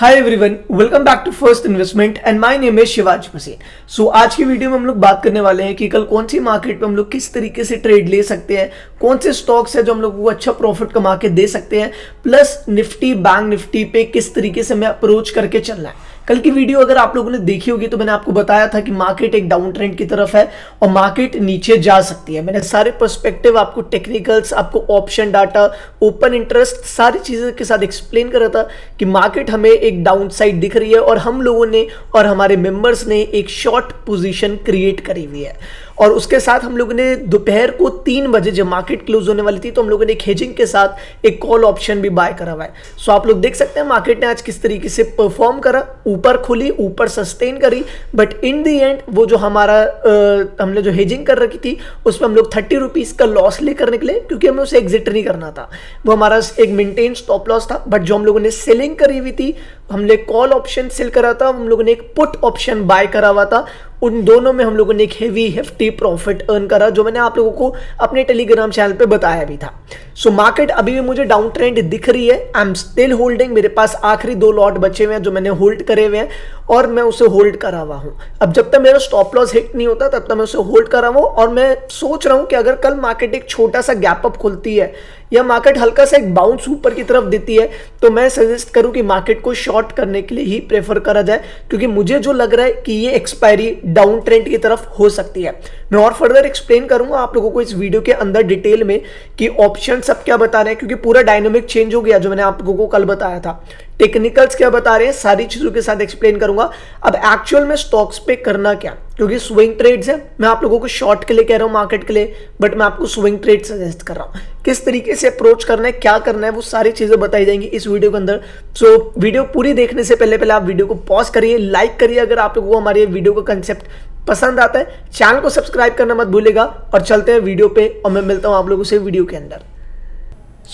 Hi everyone, welcome back to first investment and my name है शिवांश भसीन। सो आज की video में हम लोग बात करने वाले हैं कि कल कौन सी मार्केट पे हम लोग किस तरीके से ट्रेड ले सकते हैं, कौन से स्टॉक्स है जो हम लोग को अच्छा प्रॉफिट कमा के दे सकते हैं, प्लस निफ्टी बैंक निफ्टी पे किस तरीके से हमें अप्रोच करके चलना है। कल की वीडियो अगर आप लोगों ने देखी होगी तो मैंने आपको बताया था कि मार्केट एक डाउन ट्रेंड की तरफ है और मार्केट नीचे जा सकती है। मैंने सारे पर्सपेक्टिव आपको, टेक्निकल्स, आपको ऑप्शन डाटा, ओपन इंटरेस्ट, सारी चीज़ों के साथ एक्सप्लेन कर रहा था कि मार्केट हमें एक डाउन साइड दिख रही है और हम लोगों ने और हमारे मेंबर्स ने एक शॉर्ट पोजीशन क्रिएट करी हुई है। और उसके साथ हम लोगों ने दोपहर को 3 बजे जब मार्केट क्लोज होने वाली थी तो हम लोगों ने एक हेजिंग के साथ एक कॉल ऑप्शन भी बाय करा हुआ है। सो आप लोग देख सकते हैं मार्केट ने आज किस तरीके से परफॉर्म करा, ऊपर खुली, ऊपर सस्टेन करी, बट इन दी एंड वो जो हमारा हमने जो हेजिंग कर रखी थी उस पर हम लोग 30 रुपीज़ का लॉस लेकर निकले क्योंकि हमें उसे एग्जिट नहीं करना था। वो हमारा एक मेनटेन स्टॉप लॉस था, बट जो हम लोगों ने सेलिंग करी हुई थी, हमने कॉल ऑप्शन सेल करा था, हम लोगों ने एक पुट ऑप्शन बाय करा हुआ था, उन दोनों में हम लोगों ने एक हेवी हेफ्टी प्रॉफिट अर्न करा जो मैंने आप लोगों को अपने टेलीग्राम चैनल पे बताया भी था। सो मार्केट अभी भी मुझे डाउन ट्रेंड दिख रही है, आई एम स्टिल होल्डिंग। मेरे पास आखिरी 2 लॉट बचे हुए हैं जो मैंने होल्ड करे हुए हैं और मैं उसे होल्ड करा हुआ हूँ। अब जब तक मेरा स्टॉप लॉस हिट नहीं होता तब तक मैं उसे होल्ड करा हुआ हूँ और मैं सोच रहा हूँ कि अगर कल मार्केट एक छोटा सा गैप अप खुलती है या मार्केट हल्का सा एक बाउंस ऊपर की तरफ देती है तो मैं सजेस्ट करूँ कि मार्केट को शॉर्ट करने के लिए ही प्रेफर करा जाए, क्योंकि मुझे जो लग रहा है कि ये एक्सपायरी डाउन ट्रेंड की तरफ हो सकती है। मैं और फर्दर एक्सप्लेन करूंगा आप लोगों को इस वीडियो के अंदर डिटेल में कि ऑप्शन सब क्या बता रहे हैं, क्योंकि पूरा डायनामिक चेंज हो गया जो मैंने आप लोगों को कल बताया था। टेक्निकल्स क्या बता रहे हैं, सारी चीज़ों के साथ एक्सप्लेन करूंगा। अब एक्चुअल में स्टॉक्स पे करना क्या, क्योंकि स्विंग ट्रेड्स है। मैं आप लोगों को शॉर्ट के लिए कह रहा हूँ, मार्केट के लिए, बट मैं आपको स्विंग ट्रेड सजेस्ट कर रहा हूँ। किस तरीके से अप्रोच करना है, क्या करना है, वो सारी चीज़ें बताई जाएंगी इस वीडियो के अंदर। सो वीडियो पूरी देखने से पहले आप वीडियो को पॉज करिए, लाइक करिए अगर आप लोगों को हमारे वीडियो का कंसेप्ट पसंद आता है, चैनल को सब्सक्राइब करना मत भूलेगा। और चलते हैं वीडियो पे और मैं मिलता हूँ आप लोगों से वीडियो के अंदर।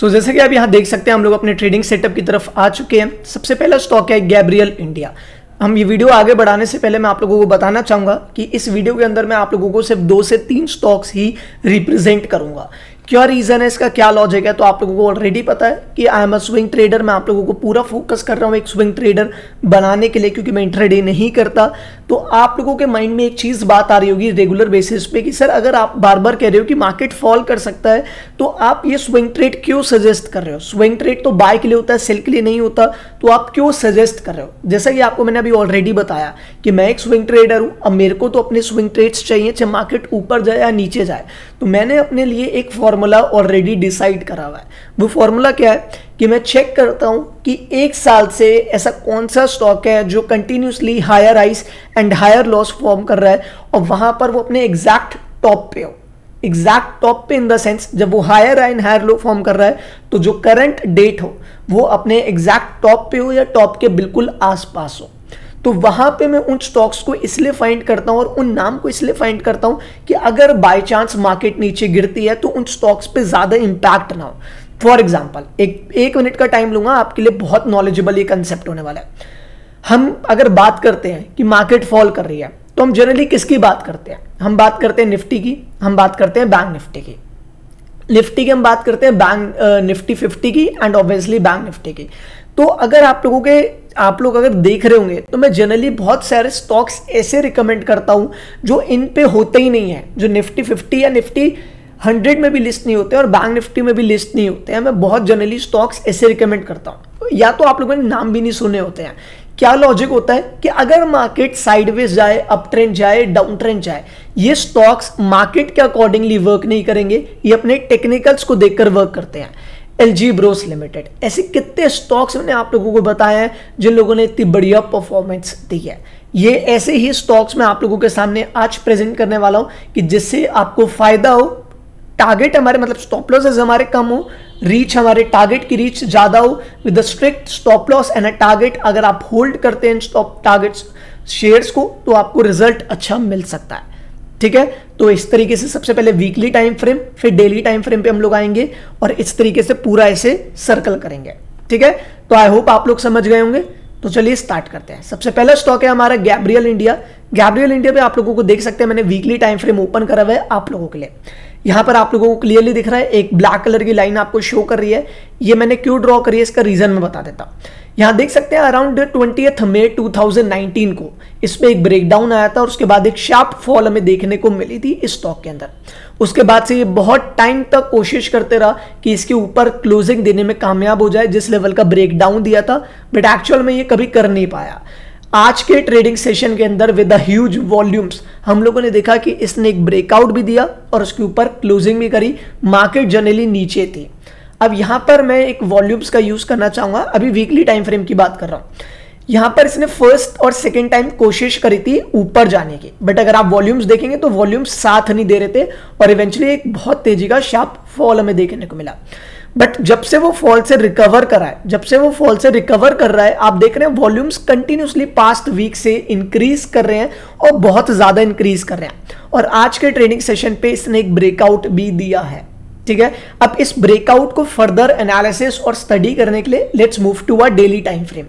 सो जैसे कि आप यहाँ देख सकते हैं हम लोग अपने ट्रेडिंग सेटअप की तरफ आ चुके हैं। सबसे पहला स्टॉक है गैब्रियल इंडिया। हम ये वीडियो आगे बढ़ाने से पहले मैं आप लोगों को बताना चाहूँगा कि इस वीडियो के अंदर मैं आप लोगों को सिर्फ 2 से 3 स्टॉक्स ही रिप्रेजेंट करूँगा। क्या रीज़न है इसका, क्या लॉजिक है, तो आप लोगों को ऑलरेडी पता है कि I am a swing trader. मैं आप लोगों को पूरा फोकस कर रहा हूँ एक स्विंग ट्रेडर बनाने के लिए, क्योंकि मैं इंट्राडे नहीं करता। तो आप लोगों के माइंड में एक चीज़ बात आ रही होगी रेगुलर बेसिस पे कि सर अगर आप बार बार कह रहे हो कि मार्केट फॉल कर सकता है तो आप ये स्विंग ट्रेड क्यों सजेस्ट कर रहे हो, स्विंग ट्रेड तो बाय के लिए होता है, सेल के लिए नहीं होता, तो आप क्यों सजेस्ट कर रहे हो। जैसा कि आपको मैंने अभी ऑलरेडी बताया कि मैं एक स्विंग ट्रेडर हूँ, अब मेरे को तो अपने स्विंग ट्रेड्स चाहिए चाहे मार्केट ऊपर जाए या नीचे जाए। तो मैंने अपने लिए एक फॉर्मूला ऑलरेडी डिसाइड करा हुआ है। वो फॉर्मूला क्या है कि मैं चेक करता हूं कि 1 साल से ऐसा कौन सा स्टॉक है जो continuously higher highs and higher lows form कर रहा है और वहां पर वो अपने एग्जैक्ट टॉप पे हो। एग्जैक्ट टॉप पे इन द सेंस जब वो higher and higher low form कर रहा है तो जो करंट डेट हो वो अपने एग्जैक्ट टॉप पे हो या टॉप के बिल्कुल आसपास हो। तो वहाँ पे मैं उन स्टॉक्स को इसलिए फाइंड करता हूँ और उन नाम को इसलिए फाइंड करता हूँ कि अगर बाय चांस मार्केट नीचे गिरती है तो उन स्टॉक्स पे ज़्यादा इम्पैक्ट ना हो। फॉर एग्जांपल, एक मिनट का टाइम लूँगा, आपके लिए बहुत नॉलेजेबल ये कंसेप्ट होने वाला है। हम अगर बात करते हैं कि मार्केट फॉल कर रही है तो हम जनरली किसकी बात करते हैं, हम बात करते हैं निफ्टी की, हम बात करते हैं बैंक निफ्टी की। निफ्टी की हम बात करते हैं बैंक निफ्टी 50 की एंड ऑब्वियसली बैंक निफ्टी की। तो अगर आप लोग अगर देख रहे होंगे तो मैं जनरली बहुत सारे स्टॉक्स ऐसे रिकमेंड करता हूं जो इन पे होते ही नहीं है, जो निफ्टी 50 या निफ्टी 100 में भी लिस्ट नहीं होते और बैंक निफ्टी में भी लिस्ट नहीं होते हैं। मैं बहुत जनरली स्टॉक्स ऐसे रिकमेंड करता हूं, या तो आप लोगों ने नाम भी नहीं सुने होते हैं। क्या लॉजिक होता है कि अगर मार्केट साइडवेज जाए, अप ट्रेंड जाए, डाउन ट्रेंड जाए, ये स्टॉक्स मार्केट के अकॉर्डिंगली वर्क नहीं करेंगे, ये अपने टेक्निकल्स को देखकर वर्क करते हैं। LG ब्रोस लिमिटेड, ऐसे कितने स्टॉक्स मैंने आप लोगों को बताया है जिन लोगों ने इतनी बढ़िया परफॉर्मेंस दी है। ये ऐसे ही स्टॉक्स मैं आप लोगों के सामने आज प्रेजेंट करने वाला हूँ कि जिससे आपको फायदा हो, टारगेट हमारे मतलब स्टॉप लॉसेस हमारे कम हो, रीच हमारे टारगेट की रीच ज़्यादा हो, with a strict stop loss and a target. अगर आप होल्ड करते हैं स्टॉप टारगेट्स शेयर्स को तो आपको रिजल्ट अच्छा मिल सकता है, ठीक है। तो इस तरीके से सबसे पहले वीकली टाइम फ्रेम, फिर डेली टाइम फ्रेम पे हम लोग आएंगे और इस तरीके से पूरा ऐसे सर्कल करेंगे, ठीक है। तो आई होप आप लोग समझ गए होंगे, तो चलिए स्टार्ट करते हैं। सबसे पहला स्टॉक है हमारा गैब्रियल इंडिया। गैब्रियल इंडिया पे आप लोगों को देख सकते हैं मैंने वीकली टाइम फ्रेम ओपन करा हुआ है आप लोगों के लिए। यहाँ पर आप लोगों को क्लियरली दिख रहा है एक ब्लैक कलर की लाइन आपको शो कर रही है, ये मैंने क्यों ड्रॉ करी है इसका रीजन मैं बता देता हूँ। यहाँ देख सकते हैं अराउंड 20 मई 2019 को इसमें एक ब्रेकडाउन आया था और उसके बाद एक शार्प फॉल हमें देखने को मिली थी इस स्टॉक के अंदर। उसके बाद से ये बहुत टाइम तक कोशिश करते रहा कि इसके ऊपर क्लोजिंग देने में कामयाब हो जाए जिस लेवल का ब्रेकडाउन दिया था, बट एक्चुअल में ये कभी कर नहीं पाया। आज के ट्रेडिंग सेशन के अंदर विद ह्यूज वॉल्यूम्स हम लोगों ने देखा कि इसने एक ब्रेकआउट भी दिया और उसके ऊपर क्लोजिंग भी करी। मार्केट जनरली नीचे थी। अब यहाँ पर मैं एक वॉल्यूम्स का यूज करना चाहूंगा, अभी वीकली टाइम फ्रेम की बात कर रहा हूँ। यहाँ पर इसने फर्स्ट और सेकेंड टाइम कोशिश करी थी ऊपर जाने की, बट अगर आप वॉल्यूम्स देखेंगे तो वॉल्यूम्स साथ नहीं दे रहे थे और इवेंचुअली एक बहुत तेजी का शार्प फॉल हमें देखने को मिला। बट जब से वो फॉल से रिकवर कर रहा है, आप देख रहे हैं वॉल्यूम्स कंटिन्यूसली पास्ट वीक से इंक्रीज कर रहे हैं और बहुत ज़्यादा इंक्रीज कर रहे हैं और आज के ट्रेडिंग सेशन पे इसने एक ब्रेकआउट भी दिया है। ठीक है, अब इस ब्रेकआउट को फर्दर एनालिसिस और स्टडी करने के लिए let's move to our daily time frame.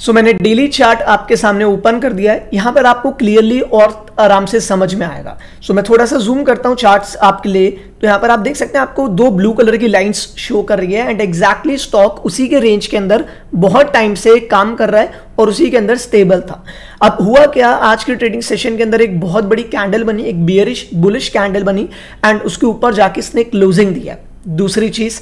So मैंने डेली चार्ट आपके सामने ओपन कर दिया है, यहाँ पर आपको क्लियरली और आराम से समझ में आएगा। सो मैं थोड़ा सा जूम करता हूँ चार्ट्स आपके लिए, तो यहाँ पर आप देख सकते हैं आपको दो ब्लू कलर की लाइंस शो कर रही है एंड एग्जैक्टली स्टॉक उसी के रेंज के अंदर बहुत टाइम से काम कर रहा है और उसी के अंदर स्टेबल था। अब हुआ क्या, आज के ट्रेडिंग सेशन के अंदर एक बहुत बड़ी कैंडल बनी, एक बियरिश बुलिश कैंडल बनी एंड उसके ऊपर जाके इसने क्लोजिंग दिया। दूसरी चीज़,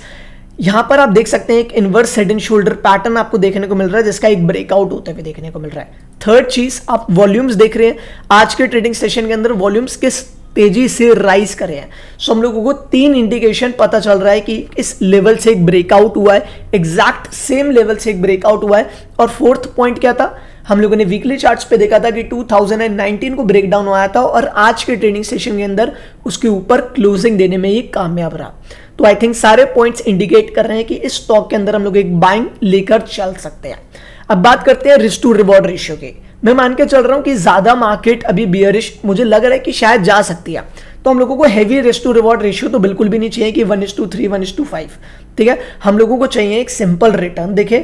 यहां पर आप देख सकते हैं एक inverse head and shoulder pattern आपको देखने को मिल रहा है जिसका एक ब्रेकआउट होते हुए देखने को मिल रहा है। थर्ड चीज, आप वॉल्यूम्स देख रहे हैं आज के ट्रेडिंग सेशन के अंदर वॉल्यूम्स किस तेजी से राइज कर रहे हैं। सो हम लोगों को तीन इंडिकेशन पता चल रहा है कि इस लेवल से एक ब्रेकआउट हुआ है, एग्जैक्ट सेम लेवल से एक ब्रेकआउट हुआ है। और फोर्थ पॉइंट क्या था, हम लोगों ने वीकली चार्ट्स पे देखा था कि 2019 को ब्रेकडाउन आया था और आज के ट्रेडिंग सेशन के अंदर उसके ऊपर क्लोजिंग देने में ये कामयाब रहा। तो आई थिंक सारे पॉइंट्स इंडिकेट कर रहे हैं कि इस स्टॉक के अंदर हम लोग एक बाइंग लेकर चल सकते हैं। अब बात करते हैं रिस्क टू रिवॉर्ड रेशियो की। मैं मान के चल रहा हूँ कि ज़्यादा मार्केट अभी बियरिश मुझे लग रहा है कि शायद जा सकती है, तो हम लोगों को heavy risk to reward ratio तो बिल्कुल भी नहीं चाहिए कि 1:3, 1:5। ठीक है, हम लोगों को चाहिए एक सिंपल रिटर्न देखें,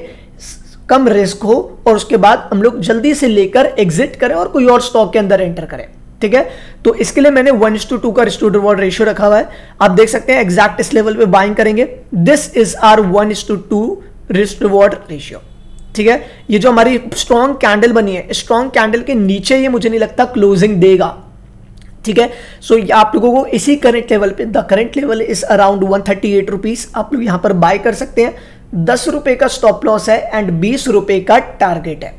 कम रिस्क हो और उसके बाद हम लोग जल्दी से लेकर एग्जिट करें और कोई और स्टॉक के अंदर एंटर करें। ठीक है, तो इसके लिए मैंने 1:2 का रिस्क टू रिवॉर्ड रेशियो रखा हुआ है। आप देख सकते हैं एग्जैक्ट इस लेवल पे बाइंग करेंगे, this is our 1:2 risk reward ratio. ठीक है, ये जो हमारी स्ट्रॉन्ग कैंडल बनी है, स्ट्रॉन्ग कैंडल के नीचे ये मुझे नहीं लगता क्लोजिंग देगा। ठीक है, सो आप लोगों को इसी करंट लेवल पे, the current level is around 138 rupees, आप लोग यहाँ पर बाय कर सकते हैं। 10 रुपये का स्टॉप लॉस है एंड 20 रुपये का टारगेट है।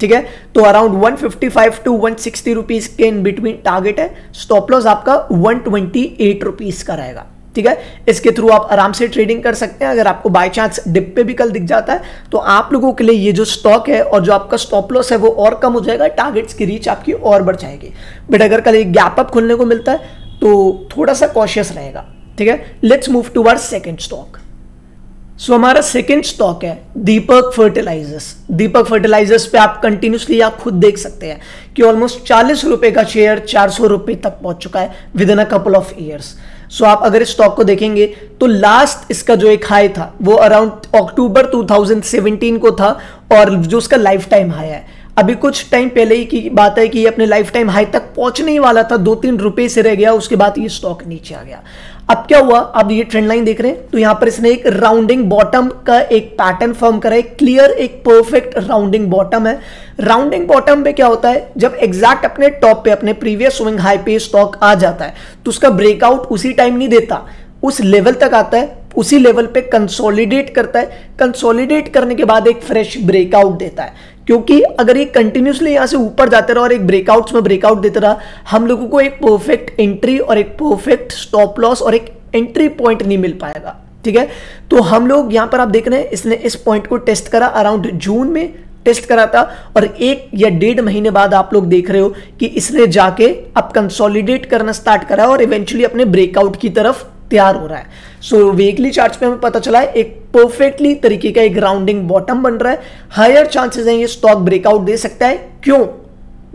ठीक है, तो अराउंड 155 टू 160 रुपीज के इन बिटवीन टारगेट है, स्टॉप लॉस आपका 128 रुपीज का रहेगा। ठीक है, इसके थ्रू आप आराम से ट्रेडिंग कर सकते हैं। अगर आपको बाय चांस डिप पे भी कल दिख जाता है तो आप लोगों के लिए ये जो स्टॉक है और जो आपका स्टॉप लॉस है वो और कम हो जाएगा, टारगेट्स की रीच आपकी और बढ़ जाएगी। बट अगर कल एक गैप अप खुलने को मिलता है तो थोड़ा सा कॉशियस रहेगा। ठीक है, let's move to our second stock. So हमारा सेकेंड स्टॉक है दीपक फर्टिलाइजर्स। दीपक फर्टिलाइजर्स पे आप कंटिन्यूसली आप खुद देख सकते हैं कि ऑलमोस्ट 40 रुपये का शेयर 400 रुपये तक पहुंच चुका है within a couple of years. So आप अगर इस स्टॉक को देखेंगे तो लास्ट इसका जो एक हाई था वो अराउंड अक्टूबर 2017 को था और जो उसका लाइफ टाइम हाई है, अभी कुछ टाइम पहले ही की बात है कि ये अपने लाइफ टाइम हाई तक पहुंचने ही वाला था, 2-3 रुपये से रह गया, उसके बाद ये स्टॉक नीचे आ गया। अब क्या हुआ, अब ये ट्रेंड लाइन देख रहे हैं तो यहाँ पर इसने एक राउंडिंग बॉटम का एक पैटर्न फॉर्म करा है, क्लियर एक परफेक्ट राउंडिंग बॉटम है। राउंडिंग बॉटम पे क्या होता है, जब एग्जैक्ट अपने टॉप पे, अपने प्रीवियस स्विंग हाई पे स्टॉक आ जाता है तो उसका ब्रेकआउट उसी टाइम नहीं देता, उस लेवल तक आता है, उसी लेवल पे कंसोलिडेट करता है, कंसोलिडेट करने के बाद एक फ्रेश ब्रेकआउट देता है। क्योंकि अगर ये कंटिन्यूसली यहाँ से ऊपर जाते रहा और एक ब्रेकआउट्स में ब्रेकआउट देता रहा, हम लोगों को एक परफेक्ट एंट्री और एक परफेक्ट स्टॉप लॉस और एक एंट्री पॉइंट नहीं मिल पाएगा। ठीक है, तो हम लोग यहाँ पर आप देख रहे हैं इसने इस पॉइंट को टेस्ट करा, अराउंड जून में टेस्ट करा था और 1 या 1.5 महीने बाद आप लोग देख रहे हो कि इसने जाके अब कंसोलिडेट करना स्टार्ट करा और इवेंचुअली अपने ब्रेकआउट की तरफ तैयार हो रहा है। सो वीकली चार्ट्स पे हमें पता चला है एक परफेक्टली तरीके का एक राउंडिंग बॉटम बन रहा है। हायर चांसेस हैं ये स्टॉक ब्रेकआउट दे सकता है। क्यों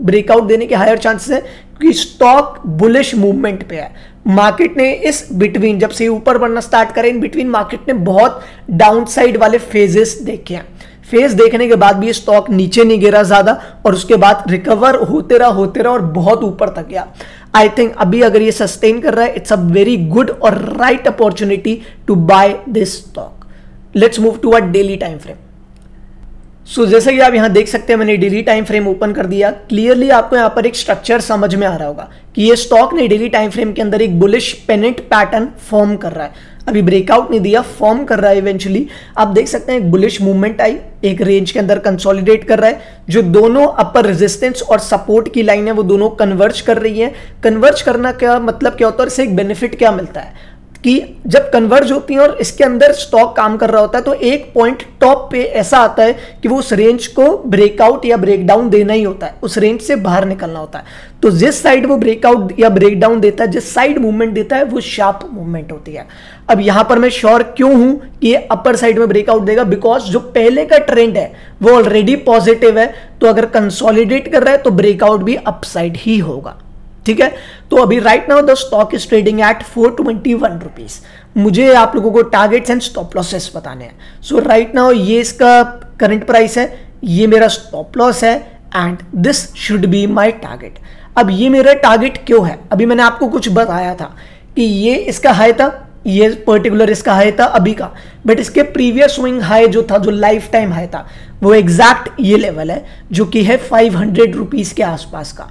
ब्रेकआउट देने के हायर चांसेस हैं? क्योंकि स्टॉक बुलिश मूवमेंट पे है। मार्केट ने इस बिटवीन, जब से ऊपर बढ़ना स्टार्ट करें, इन बिटवीन मार्केट ने बहुत डाउनसाइड वाले फेजेस देखे हैं। फेज देखने के बाद भी स्टॉक नीचे नहीं गिरा ज़्यादा और उसके बाद रिकवर होते रहा और बहुत ऊपर तक गया। आई थिंक अभी अगर ये सस्टेन कर रहा है, इट्स अ वेरी गुड और right opportunity to buy this stock. Let's move to a daily time frame. So जैसे कि आप यहाँ देख सकते हैं, मैंने डेली टाइम फ्रेम ओपन कर दिया। क्लियरली आपको यहाँ पर एक स्ट्रक्चर समझ में आ रहा होगा कि ये स्टॉक ने डेली टाइम फ्रेम के अंदर एक बुलिश पेनेंट पैटर्न फॉर्म कर रहा है। अभी ब्रेकआउट नहीं दिया, फॉर्म कर रहा है। इवेंचुअली आप देख सकते हैं एक बुलिश मूवमेंट आई, एक रेंज के अंदर कंसोलिडेट कर रहा है। जो दोनों अपर रेजिस्टेंस और सपोर्ट की लाइन है वो दोनों कन्वर्ज कर रही है। कन्वर्ज करना क्या मतलब क्या होता है और इससे एक बेनिफिट क्या मिलता है कि जब कन्वर्ज होती है और इसके अंदर स्टॉक काम कर रहा होता है तो एक पॉइंट टॉप पे ऐसा आता है कि वो उस रेंज को ब्रेकआउट या ब्रेकडाउन देना ही होता है, उस रेंज से बाहर निकलना होता है। तो जिस साइड वो ब्रेकआउट या ब्रेकडाउन देता है, जिस साइड मूवमेंट देता है वो शार्प मूवमेंट होती है। अब यहाँ पर मैं श्योर क्यों हूँ कि ये अपर साइड में ब्रेकआउट देगा, बिकॉज जो पहले का ट्रेंड है वो ऑलरेडी पॉजिटिव है। तो अगर कंसोलिडेट कर रहा है तो ब्रेकआउट भी अपसाइड ही होगा, ठीक है। तो अभी right now the stock is trading at 421 rupees. मुझे आप लोगों को टारगेट्स एंड स्टॉप लॉसेस बताने हैं। सो राइट नाउ ये इसका करंट प्राइस है, ये मेरा स्टॉप लॉस है and this should be my target. अब ये मेरा टारगेट क्यों है? अभी मैंने आपको कुछ बताया था कि ये इसका हाई था, ये पर्टिकुलर इसका हाई था अभी का, बट इसके प्रीवियस स्विंग हाई जो था, जो लाइफ टाइम हाई था, वो एग्जैक्ट ये लेवल है जो कि है 500 रुपीस के आसपास का।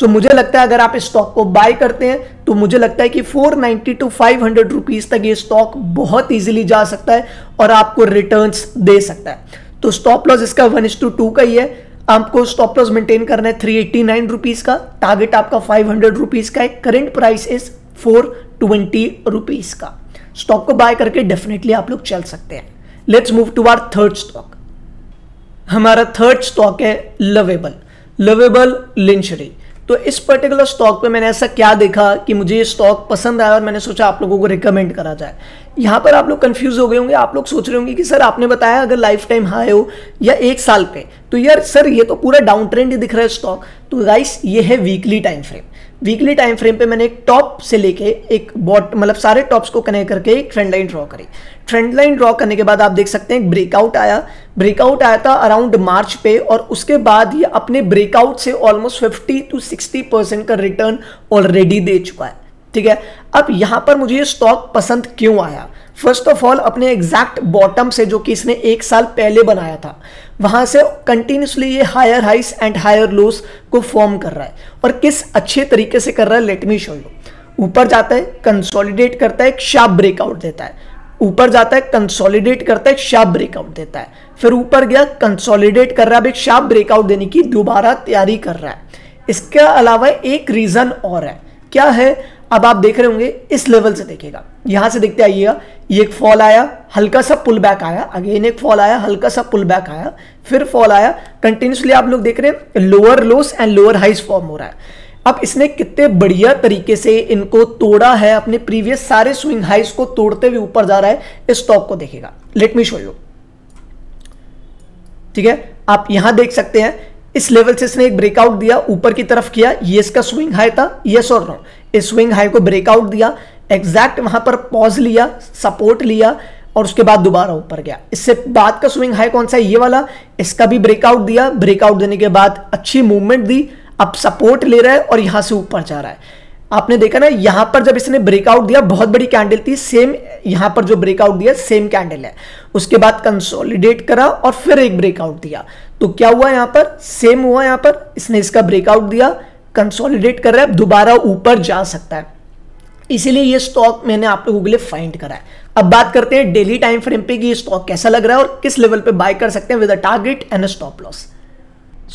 सो मुझे लगता है अगर आप इस स्टॉक को बाय करते हैं तो मुझे लगता है कि 490 टू 500 रुपीस तक ये स्टॉक बहुत इजीली जा सकता है और आपको रिटर्न्स दे सकता है। तो स्टॉप लॉस इसका 1:2 का ही है। आपको स्टॉप लॉस मेंटेन करना है 389 रुपीस का, टारगेट आपका 500 रुपीस का है, करंट प्राइस इज 420 रुपीस का। स्टॉक को बाय करके डेफिनेटली आप लोग चल सकते हैं। Let's move to our third stock. हमारा थर्ड स्टॉक है लवेबल, लवेबल लिंचरी। तो इस पर्टिकुलर स्टॉक पे मैंने ऐसा क्या देखा कि मुझे ये स्टॉक पसंद आया और मैंने सोचा आप लोगों को रिकमेंड करा जाए। यहाँ पर आप लोग कंफ्यूज हो गए होंगे, आप लोग सोच रहे होंगे कि सर आपने बताया अगर लाइफ टाइम हाई हो या एक साल पे, तो यार सर ये तो पूरा डाउन ट्रेंड ही दिख रहा है स्टॉक। तो गाइस ये है weekly time frame. Weekly time frame पे मैंने एक टॉप से लेके एक बॉटम, मतलब सारे टॉप्स को कनेक्ट करके एक ट्रेंड लाइन ड्रॉ करी। ट्रेंड लाइन ड्रॉ करने के बाद आप देख सकते हैं ब्रेकआउट आया था अराउंड मार्च पे, और उसके बाद ये अपने ब्रेकआउट से ऑलमोस्ट 50 to 60% का रिटर्न ऑलरेडी दे चुका है, ठीक है। अब यहाँ पर मुझे ये स्टॉक पसंद क्यों आया? फर्स्ट ऑफ ऑल अपने एग्जैक्ट बॉटम से जो कि इसने एक साल पहले बनाया था, वहां से कंटिन्यूसली ये higher highs and higher lows को फॉर्म कर रहा है, और किस अच्छे तरीके से कर रहा है लेट मी शो यू। ऊपर जाता है, कंसोलिडेट करता है, एक शार्प ब्रेकआउट देता है। ऊपर जाता है, कंसोलिडेट करता है, शार्प ब्रेकआउट देता है। फिर ऊपर गया, कंसोलिडेट कर रहा है, अब एक शार्प ब्रेकआउट देने की दोबारा तैयारी कर रहा है। इसके अलावा एक रीजन और है, क्या है? अब आप देख रहे होंगे इस लेवल से देखिएगा, यहां से देखते आइएगा, ये एक फॉल आया, हल्का सा पुल बैक आया, अगेन एक फॉल आया, हल्का सा पुल बैक आया, फिर फॉल आया। कंटिन्यूसली आप लोग देख रहे हैं lower lows and lower highs form हो रहा है। अब इसने कितने बढ़िया तरीके से इनको तोड़ा है, अपने प्रीवियस सारे स्विंग हाइस को तोड़ते हुए ऊपर जा रहा है। इस स्टॉक को देखिएगा, लेट मी शो यू, ठीक है। आप यहां देख सकते हैं इस लेवल से इसने एक ब्रेकआउट दिया, ऊपर की तरफ किया, ये इसका स्विंग हाई था, यस और नो। इस स्विंग हाई को ब्रेकआउट दिया, एग्जैक्ट वहां पर पॉज लिया, सपोर्ट लिया, और उसके बाद दोबारा ऊपर गया। इससे बाद का स्विंग हाई कौन सा है? ये वाला। इसका भी ब्रेकआउट दिया, ब्रेकआउट देने के बाद अच्छी मूवमेंट दी, अब सपोर्ट ले रहा है और यहां से ऊपर जा रहा है। आपने देखा ना, यहां पर जब इसने ब्रेकआउट दिया बहुत बड़ी कैंडल थी, सेम यहां पर जो ब्रेकआउट दिया सेम कैंडल है। उसके बाद कंसोलिडेट करा और फिर एक ब्रेकआउट दिया, तो क्या हुआ यहां पर? सेम हुआ, यहां पर इसने इसका ब्रेकआउट दिया, कंसोलिडेट कर रहा है, दोबारा ऊपर जा सकता है। इसीलिए ये स्टॉक मैंने आप लोगों के लिए फाइंड करा है। अब बात करते हैं डेली टाइम फ्रेम पे कि ये स्टॉक कैसा लग रहा है और किस लेवल पे बाय कर सकते हैं with a target and a stop loss.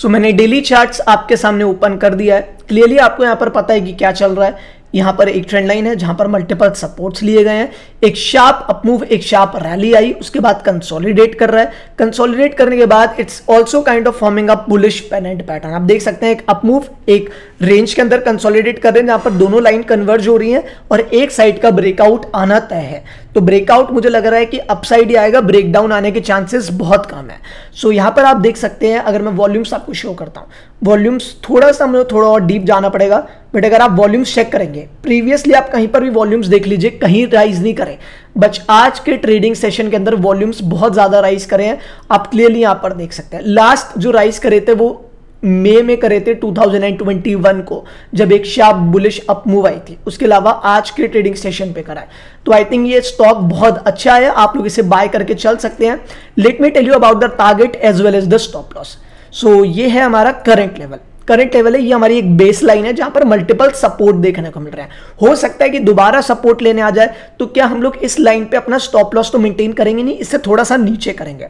So मैंने डेली चार्ट्स आपके सामने ओपन कर दिया है। क्लियरली आपको यहाँ पर पता है कि क्या चल रहा है। यहाँ पर एक ट्रेंड लाइन है जहाँ पर मल्टीपल सपोर्ट्स लिए गए हैं, एक शार्प अपमूव, एक शार्प रैली आई, उसके बाद कंसोलिडेट कर रहा है। कंसोलिडेट करने के बाद it's also kind of forming a bullish pennant pattern. आप देख सकते हैं एक अपमूव, एक रेंज के अंदर कंसोलिडेट कर रहे हैं जहाँ पर दोनों लाइन कन्वर्ज हो रही है और एक साइड का ब्रेकआउट आना तय है। तो ब्रेकआउट मुझे लग रहा है कि अपसाइड ही आएगा, ब्रेकडाउन आने के चांसेस बहुत कम है। सो यहाँ पर आप देख सकते हैं, अगर मैं वॉल्यूम्स आपको शो करता हूँ, वॉल्यूम्स थोड़ा सा मुझे थोड़ा और डीप जाना पड़ेगा, बट अगर आप वॉल्यूम्स चेक करेंगे प्रीवियसली, आप कहीं पर भी वॉल्यूम्स देख लीजिए, कहीं राइज नहीं करें, बट आज के ट्रेडिंग सेशन के अंदर वॉल्यूम्स बहुत ज़्यादा राइज करें हैं। आप क्लियरली यहाँ पर देख सकते हैं लास्ट जो राइज करे थे वो मई में करे थे 2021 को, जब एक शार्प बुलिश अप मूव आई थी। उसके अलावा आज के ट्रेडिंग सेशन पे कराए, तो आई थिंक ये स्टॉक बहुत अच्छा है, आप लोग इसे बाय करके चल सकते हैं। Let me tell you about the target as well as the stop loss. So ये है हमारा करंट लेवल, करंट लेवल है, ये हमारी एक बेस लाइन है जहां पर मल्टीपल सपोर्ट देखने को मिल रहा है। हो सकता है कि दोबारा सपोर्ट लेने आ जाए, तो क्या हम लोग इस लाइन पे अपना स्टॉप लॉस तो मेंटेन करेंगे नहीं, इससे थोड़ा सा नीचे करेंगे।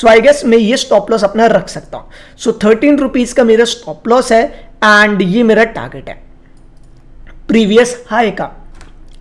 सो आई गेस मैं ये स्टॉप लॉस अपना रख सकता हूँ। सो 13 रुपीज का मेरा स्टॉप लॉस है एंड ये मेरा टारगेट है प्रीवियस हाई का।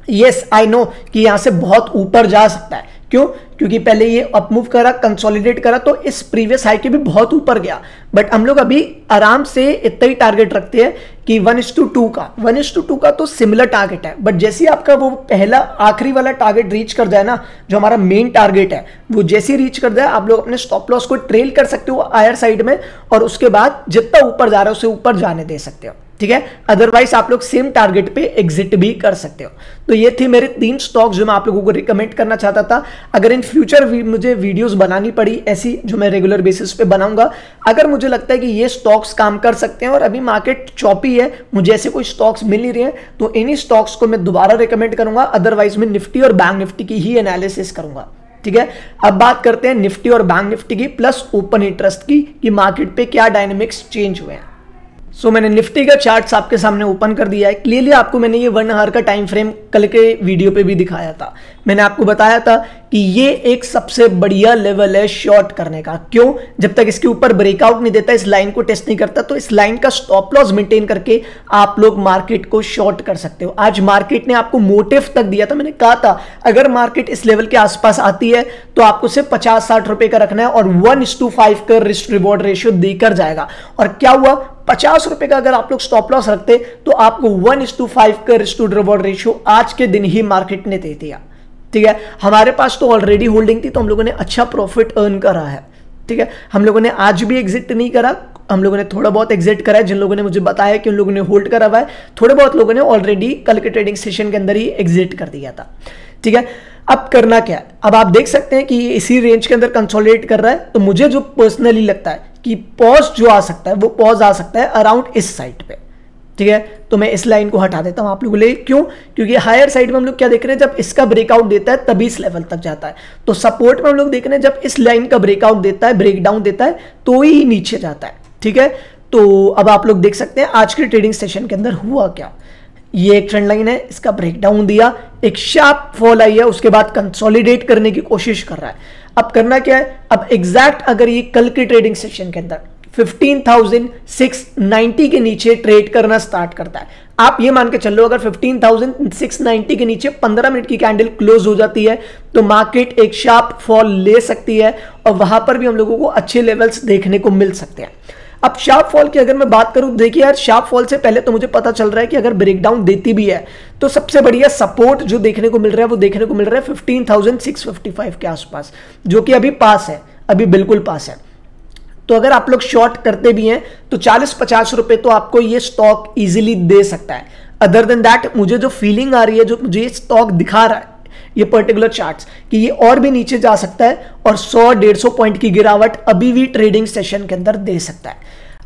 यस आई नो कि यहाँ से बहुत ऊपर जा सकता है, क्यों? क्योंकि पहले ये अप मूव करा, कंसोलिडेट करा, तो इस प्रीवियस हाई के भी बहुत ऊपर गया। बट हम लोग अभी आराम से इतना ही टारगेट रखते हैं कि 1:2 का, 1:2 का तो सिमिलर टारगेट है। बट जैसे ही आपका वो पहला आखिरी वाला टारगेट रीच कर जाए ना, जो हमारा मेन टारगेट है, वो जैसे ही रीच कर जाए, आप लोग अपने स्टॉप लॉस को ट्रेल कर सकते हो हायर साइड में, और उसके बाद जितना ऊपर जा रहा है उसे ऊपर जाने दे सकते हो, ठीक है? अदरवाइज आप लोग सेम टारगेट पे एग्जिट भी कर सकते हो। तो ये थे मेरे 3 स्टॉक्स जो मैं आप लोगों को रिकमेंड करना चाहता था। अगर इन फ्यूचर मुझे वीडियोस बनानी पड़ी ऐसी जो मैं रेगुलर बेसिस पे बनाऊंगा, अगर मुझे लगता है कि ये स्टॉक्स काम कर सकते हैं, और अभी मार्केट चौपी है, मुझे ऐसे कोई स्टॉक्स मिल नहीं रहे हैं, तो इन्हीं स्टॉक्स को मैं दोबारा रिकमेंड करूंगा। अदरवाइज मैं निफ्टी और बैंक निफ्टी की ही एनालिसिस करूंगा, ठीक है? अब बात करते हैं निफ्टी और बैंक निफ्टी की प्लस ओपन इंटरेस्ट की, कि मार्केट पे क्या डायनेमिक्स चेंज हुए हैं। सो मैंने निफ्टी का चार्ट्स आपके सामने ओपन कर दिया है। क्लियरली आपको मैंने ये 1 आवर का टाइम फ्रेम कल के वीडियो पे भी दिखाया था। मैंने आपको बताया था कि ये एक सबसे बढ़िया लेवल है शॉर्ट करने का, क्यों? जब तक इसके ऊपर ब्रेकआउट नहीं देता, इस लाइन को टेस्ट नहीं करता, तो इस लाइन का स्टॉप लॉस मेंटेन करके आप लोग मार्केट को शॉर्ट कर सकते हो। आज मार्केट ने आपको मोटिव तक दिया था, मैंने कहा था अगर मार्केट इस लेवल के आसपास आती है तो आपको सिर्फ 50-60 रुपये का रखना है, और 1:5 का रिस्क रिवॉर्ड रेशियो देकर जाएगा। और क्या हुआ, 50 रुपए का अगर आप लोग स्टॉप लॉस रखते तो आपको 1:5 का रिस्क टू रिवॉर्ड रेशियो आज के दिन ही मार्केट ने दे दिया, ठीक है? हमारे पास तो ऑलरेडी होल्डिंग थी, तो हम लोगों ने अच्छा प्रॉफिट अर्न करा है, ठीक है? हम लोगों ने आज भी एग्जिट नहीं करा, हम लोगों ने थोड़ा बहुत एग्जिट करा है। जिन लोगों ने मुझे बताया कि उन लोगों ने होल्ड करा हुआ है, थोड़े बहुत लोगों ने ऑलरेडी कल के ट्रेडिंग सेशन के अंदर ही एग्जिट कर दिया था, ठीक है? अब करना क्या है, अब आप देख सकते हैं कि ये इसी रेंज के अंदर कंसोलिडेट कर रहा है। तो मुझे जो पर्सनली लगता है कि पॉज जो आ सकता है, वो पॉज आ सकता है अराउंड इस साइड पे, ठीक है? तो मैं इस लाइन को हटा देता हूँ आप लोगों के लिए, क्यों? क्योंकि हायर साइड में हम लोग क्या देख रहे हैं, जब इसका ब्रेकआउट देता है तभी इस लेवल तक जाता है। तो सपोर्ट में हम लोग देख रहे हैं जब इस लाइन का ब्रेकआउट देता है, ब्रेकडाउन देता है, तो ही नीचे जाता है, ठीक है? तो अब आप लोग देख सकते हैं आज के ट्रेडिंग सेशन के अंदर हुआ क्या। ये एक ट्रेंड लाइन है, इसका ब्रेकडाउन दिया, एक शार्प फॉल आई है, उसके बाद कंसोलिडेट करने की कोशिश कर रहा है। अब करना क्या है, अब एग्जैक्ट अगर ये कल के ट्रेडिंग सेशन के अंदर 15,690 के नीचे ट्रेड करना स्टार्ट करता है, आप ये मान के चलो अगर 15,690 के नीचे 15 मिनट की कैंडल क्लोज हो जाती है, तो मार्केट एक शार्प फॉल ले सकती है, और वहां पर भी हम लोगों को अच्छे लेवल्स देखने को मिल सकते हैं। अब शार्प फॉल की अगर मैं बात करूं, देखिए यार, शार्प फॉल से पहले तो मुझे पता चल रहा है कि अगर ब्रेकडाउन देती भी है तो सबसे बढ़िया सपोर्ट जो देखने को मिल रहा है, वो देखने को मिल रहा है 15,655 के आसपास, जो कि अभी पास है, अभी बिल्कुल पास है। तो अगर आप लोग शॉर्ट करते भी हैं तो 40-50 रुपए तो आपको ये स्टॉक ईजिली दे सकता है। अदर देन दैट मुझे जो फीलिंग आ रही है, जो मुझे ये स्टॉक दिखा रहा है, ये पर्टिकुलर चार्ट्स, कि ये और भी नीचे जा सकता है, और 100-150 पॉइंट की गिरावट अभी भी ट्रेडिंग सेशन के अंदर दे सकता है।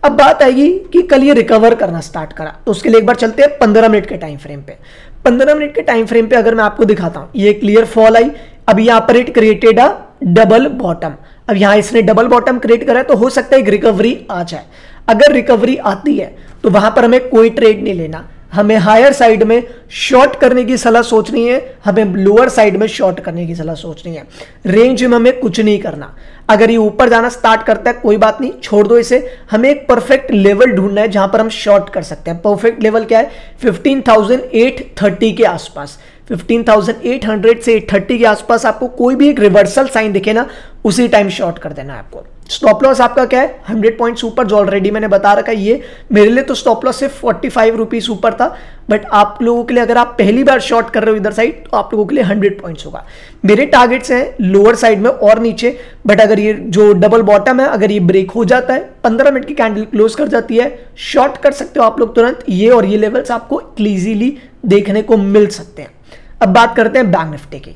अब बात आएगी कि कल ये रिकवर करना स्टार्ट करा, तो उसके लिए एक बार चलते हैं 15 मिनट के टाइम फ्रेम पे। 15 मिनट के टाइम फ्रेम पे अगर मैं आपको दिखाता हूं, ये क्लियर फॉल आई, अब यहाँ पर it created a double bottom. अब यहाँ इसने डबल बॉटम क्रिएट करा है, तो हो सकता है एक रिकवरी आ जाए। अगर रिकवरी आती है तो वहां पर हमें कोई ट्रेड नहीं लेना, हमें हायर साइड में शॉर्ट करने की सलाह सोचनी है, हमें लोअर साइड में शॉर्ट करने की सलाह सोचनी है। रेंज में हमें कुछ नहीं करना, अगर ये ऊपर जाना स्टार्ट करता है कोई बात नहीं, छोड़ दो इसे। हमें एक परफेक्ट लेवल ढूंढना है जहां पर हम शॉर्ट कर सकते हैं। परफेक्ट लेवल क्या है, 15,830 के आसपास, 15,800 से 830 के आसपास आपको कोई भी एक रिवर्सल साइन दिखे ना, उसी टाइम शॉर्ट कर देना है आपको। स्टॉप लॉस आपका क्या है, 100 पॉइंट्स ऊपर, जो ऑलरेडी मैंने बता रखा है। ये मेरे लिए तो स्टॉप लॉस सिर्फ 45 रुपीज़ ऊपर था, बट आप लोगों के लिए अगर आप पहली बार शॉर्ट कर रहे हो इधर साइड, तो आप लोगों के लिए 100 पॉइंट्स होगा। मेरे टारगेट्स हैं लोअर साइड में और नीचे, बट अगर ये जो डबल बॉटम है, अगर ये ब्रेक हो जाता है, 15 मिनट की कैंडल क्लोज कर जाती है, शॉर्ट कर सकते हो आप लोग तुरंत। ये और ये लेवल्स आपको इजीली देखने को मिल सकते हैं। अब बात करते हैं बैंक निफ्टी की।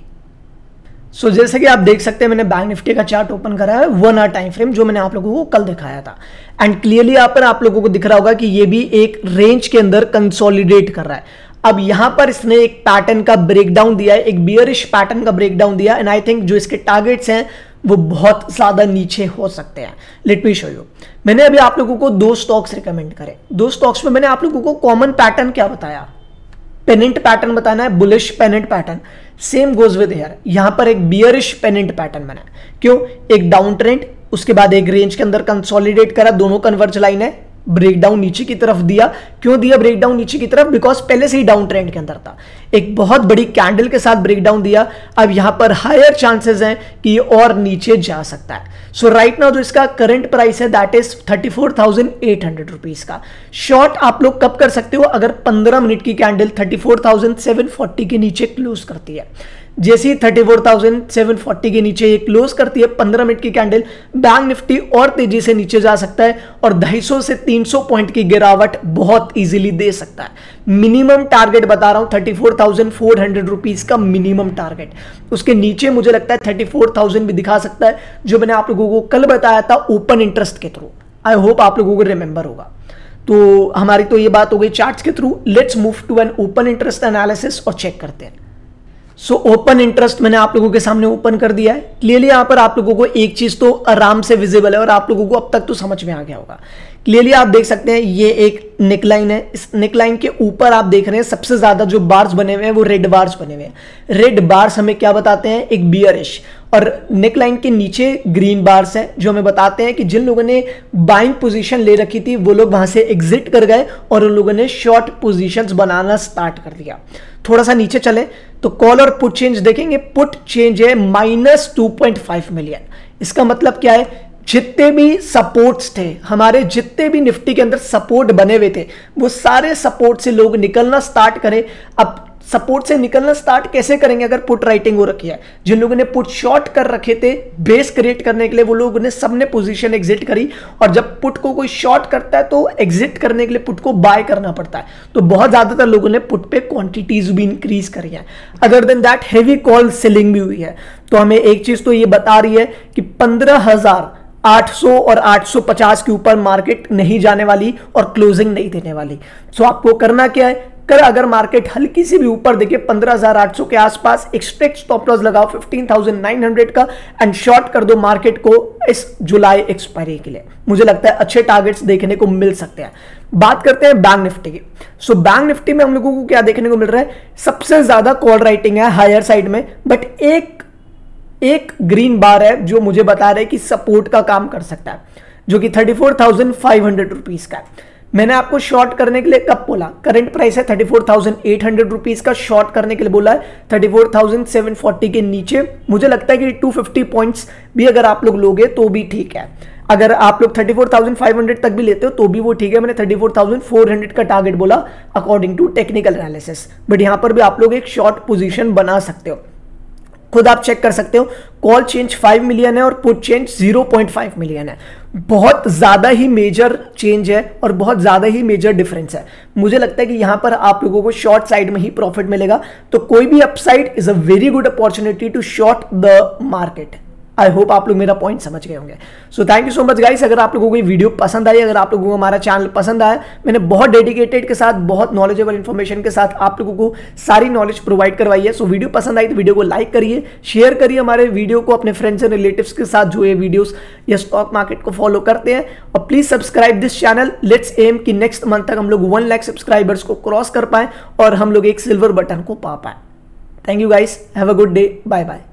सो जैसे कि आप देख सकते हैं, मैंने बैंक निफ्टी का चार्ट ओपन करा है 1 आवर टाइम फ्रेम, जो मैंने आप लोगों को कल दिखाया था। एंड क्लियरली यहाँ पर आप लोगों को दिख रहा होगा कि ये भी एक रेंज के अंदर कंसोलिडेट कर रहा है। अब यहां पर इसने एक पैटर्न का ब्रेकडाउन दिया है, एक बियरिश पैटर्न का ब्रेकडाउन दिया, एंड आई थिंक जो इसके टारगेट्स हैं वो बहुत ज़्यादा नीचे हो सकते हैं। Let me show you. मैंने अभी आप लोगों को 2 स्टॉक्स रिकमेंड करे। 2 स्टॉक्स में मैंने आप लोगों को कॉमन पैटर्न क्या बताया, पेनेंट पैटर्न बताना है, bullish pennant pattern. Same goes with here, यहां पर एक बियरिश पेनेंट पैटर्न बना है। क्यों? एक डाउन ट्रेंड, उसके बाद एक रेंज के अंदर कंसोलिडेट करा, दोनों कन्वर्ज लाइन है, ब्रेकडाउन नीचे की तरफ दिया। क्यों दिया ब्रेकडाउन नीचे की तरफ? बिकॉज पहले से ही डाउन ट्रेंड के अंदर था, एक बहुत बड़ी कैंडल के साथ ब्रेकडाउन दिया। अब यहां पर हायर चांसेस हैं कि ये और नीचे जा सकता है। सो राइट नाउ जो इसका करंट प्राइस है दैट इज 34,800 रुपीज का। शॉर्ट आप लोग कब कर सकते हो? अगर 15 मिनट की कैंडल 34,740 के नीचे क्लोज करती है। जैसे ही 34,740 के नीचे ये क्लोज करती है 15 मिनट की कैंडल, बैंक निफ्टी और तेजी से नीचे जा सकता है और 250 से 300 पॉइंट की गिरावट बहुत इजीली दे सकता है। मिनिमम टारगेट बता रहा हूं 34,400 रुपीज का मिनिमम टारगेट। उसके नीचे मुझे लगता है 34,000 भी दिखा सकता है, जो मैंने आप लोगों को कल बताया था ओपन इंटरेस्ट के थ्रू। आई होप आप लोगों को रिमेंबर होगा। तो हमारी तो ये बात हो गई चार्ट्स के through. Let's move to an open interest analysis और चेक करते हैं। सो ओपन इंटरेस्ट मैंने आप लोगों के सामने ओपन कर दिया है। क्लियरली यहाँ पर आप लोगों को एक चीज तो आराम से विजिबल है और आप लोगों को अब तक तो समझ में आ गया होगा। क्लियरली आप देख सकते हैं ये एक नेकलाइन है, इस नेकलाइन के ऊपर आप देख रहे हैं सबसे ज्यादा जो बार्स बने हुए हैं वो रेड बार्स बने हुए हैं। रेड बार्स हमें क्या बताते हैं? एक बियरिश। और नेकलाइन के नीचे ग्रीन बार्स है जो हमें बताते हैं कि जिन लोगों ने बाइंग पोजीशन ले रखी थी वो लोग वहां से एग्जिट कर गए और उन लोगों ने शॉर्ट पोजीशंस बनाना स्टार्ट कर दिया। थोड़ा सा नीचे चले तो कॉल और पुट चेंज देखेंगे। पुट चेंज है -2.5 मिलियन। इसका मतलब क्या है? जितने भी सपोर्ट्स थे हमारे, जितने भी निफ्टी के अंदर सपोर्ट बने हुए थे, वो सारे सपोर्ट से लोग निकलना स्टार्ट करें। अब सपोर्ट से निकलना स्टार्ट कैसे करेंगे? अगर पुट राइटिंग हो रखी है, जिन लोगों ने पुट शॉर्ट कर रखे थे बेस क्रिएट करने के लिए, वो लोगों ने सबने पोजीशन एग्जिट करी। और जब पुट को कोई शॉर्ट करता है तो एग्जिट करने के लिए पुट को बाय करना पड़ता है, तो बहुत ज़्यादातर लोगों ने पुट पे क्वांटिटीज भी इंक्रीज करी हैं। Other than that heavy call selling भी हुई है। तो हमें एक चीज़ तो ये बता रही है कि 15,800 और 850 के ऊपर मार्केट नहीं जाने वाली और क्लोजिंग नहीं देने वाली। सो आपको करना क्या है? अगर मार्केट हल्की सी भी ऊपर देखे 15,800 के आसपास, एक्सपेक्ट स्टॉप लॉस लगाओ 15,900 का एंड शॉर्ट कर दो मार्केट को इस जुलाई एक्सपायरी के लिए। मुझे लगता है अच्छे टारगेट्स देखने को मिल सकते हैं। बात करते हैं बैंक निफ्टी की। सो बैंक निफ्टी में हम लोगों को क्या देखने को मिल रहा है? सबसे ज्यादा कॉल राइटिंग है हायर साइड में, बट एक ग्रीन बार है जो मुझे बता रहा है कि सपोर्ट का काम कर सकता है, जो कि 34,500 रुपीज का है। मैंने आपको शॉर्ट करने के लिए कब बोला? करंट प्राइस है 34,800 रुपीज का, शॉर्ट करने के लिए बोला है 34,740 के नीचे। मुझे लगता है कि 250 पॉइंट्स भी अगर आप लोग लोगे तो भी ठीक है। अगर आप लोग 34,500 तक भी लेते हो तो भी वो ठीक है। मैंने 34,400 का टारगेट बोला according to technical analysis, but यहाँ पर भी आप लोग एक शॉर्ट पोजिशन बना सकते हो। खुद आप चेक कर सकते हो, कॉल चेंज 5 मिलियन है और पुट चेंज 0.5 मिलियन है। बहुत ज़्यादा ही मेजर चेंज है और बहुत ज़्यादा ही मेजर डिफरेंस है। मुझे लगता है कि यहाँ पर आप लोगों को शॉर्ट साइड में ही प्रॉफिट मिलेगा। तो कोई भी upside is a very good opportunity to short the market. I hope आप लोग मेरा पॉइंट समझ गए होंगे। So thank you so much guys. अगर आप लोगों को ये वीडियो पसंद आई, अगर आप लोगों को हमारा चैनल पसंद आया, मैंने बहुत डेडिकेटेड के साथ, बहुत नॉलेजेबल इन्फॉर्मेशन के साथ आप लोगों को सारी नॉलेज प्रोवाइड करवाई है। सो वीडियो पसंद आई तो वीडियो को लाइक करिए, शेयर करिए हमारे वीडियो को अपने फ्रेंड्स एंड रिलेटिव्स के साथ जो ये वीडियोस या स्टॉक मार्केट को फॉलो करते हैं। और please subscribe this channel. Let's aim कि नेक्स्ट मंथ तक हम लोग 1 लाख सब्सक्राइबर्स को क्रॉस कर पाएं और हम लोग एक सिल्वर बटन को पा पाएं। Thank you guys, have a good day, bye bye.